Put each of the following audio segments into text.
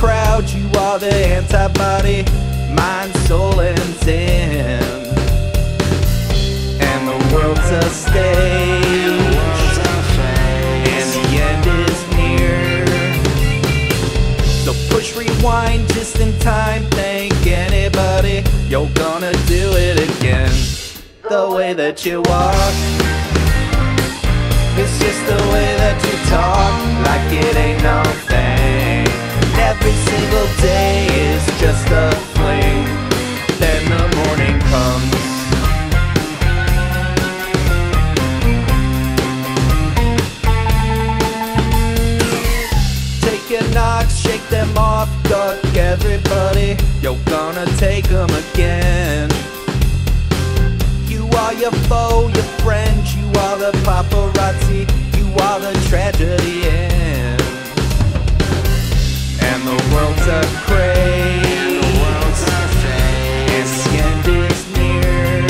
proud. You are the antibody, mind, soul, and sin. And the world's a stage, and the end is near. So push rewind just in time. Thank anybody, you're gonna do it again. The way that you walk, it's just the way that you talk, like it ain't no thing. Every single day is just a fling. Then the morning comes. Take your knocks, shake them off, duck everybody, you're gonna take them again. You are your foe, your friend, you are the paparazzi, you are the tragedy end. And the world's a craze, its end is near.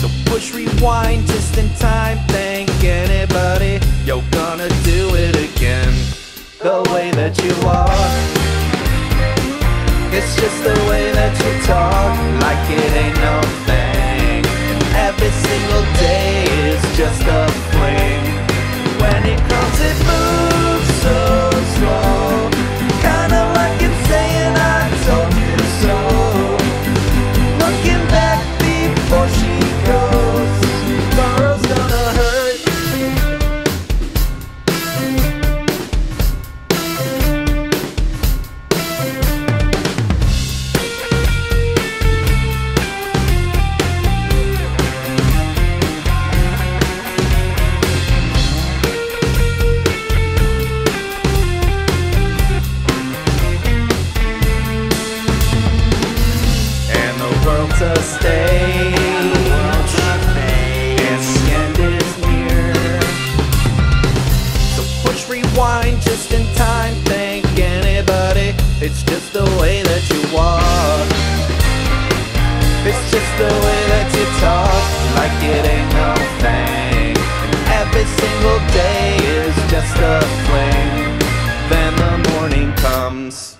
So push rewind just in time, thank anybody, you're gonna do it again. The way that you are, it's just the way that you talk, like it ain't no thing. Every single day is just a fling. When it comes, it moves so slow, kinda like it's saying I told you so. Looking back before she goes, tomorrow's gonna hurt. A stage, its end is near. So push rewind just in time, thank anybody, it's just the way that you walk. It's just the way that you talk, like it ain't no thing. Every single day is just a fling. Then the morning comes.